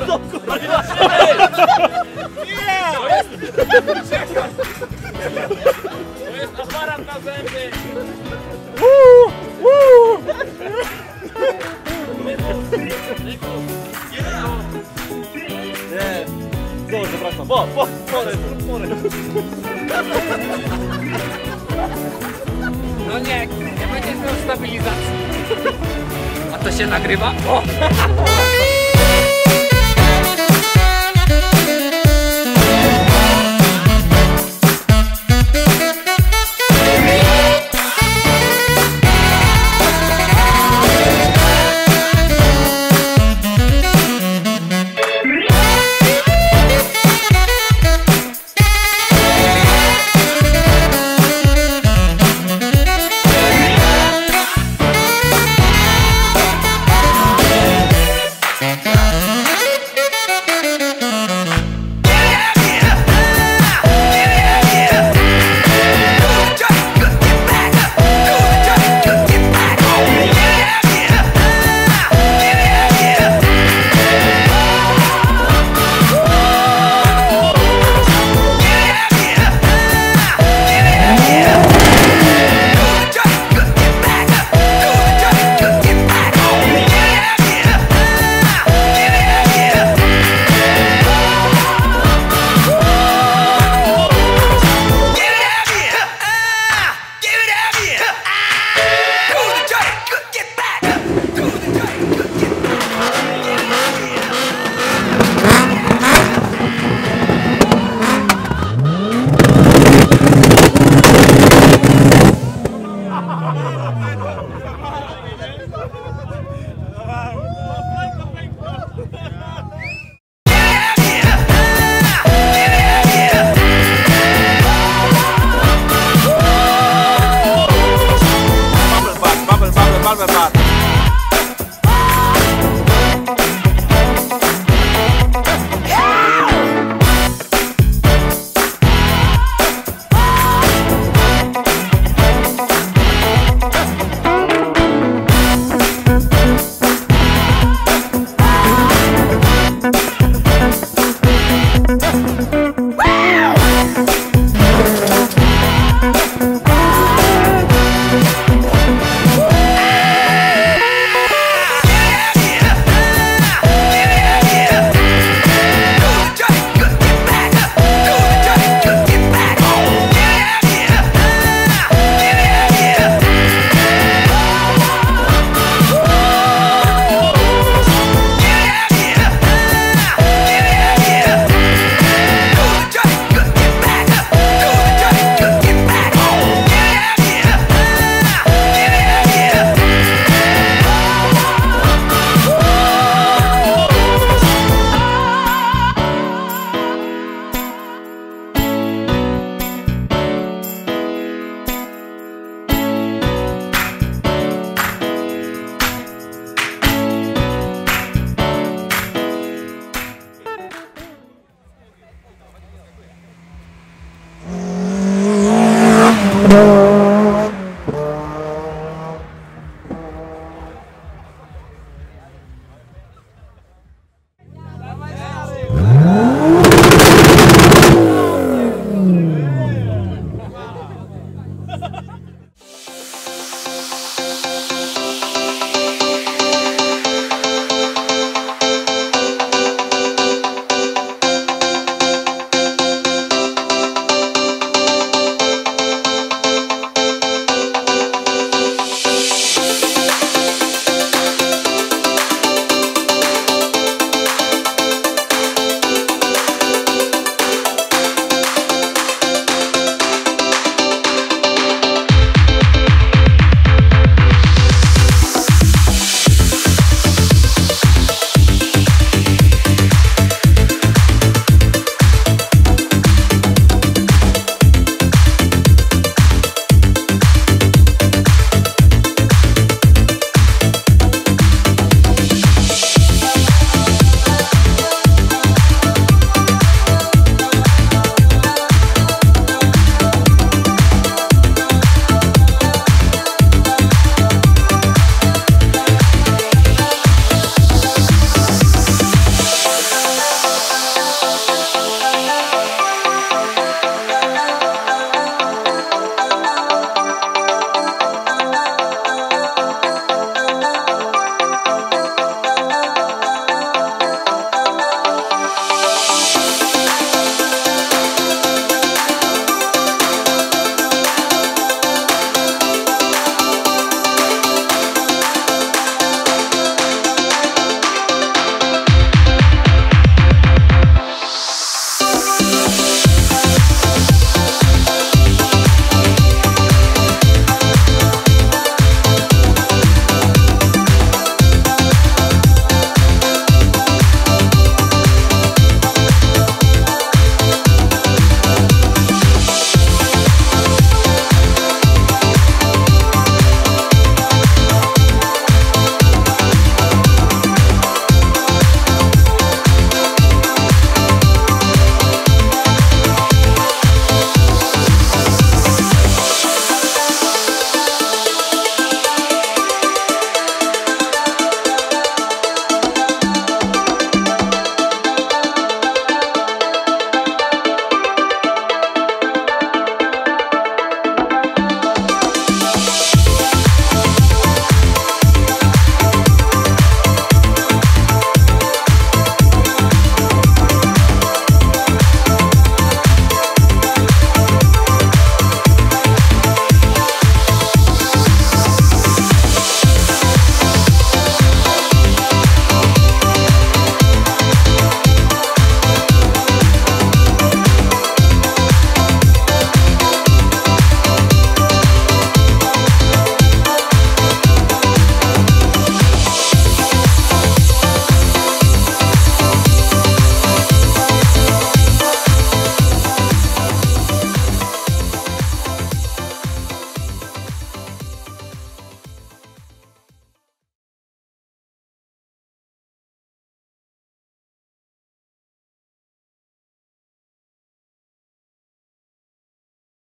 To jest aparat na zęby! No nie, nie będziesz miał stabilizacji. A to się nagrywa? O!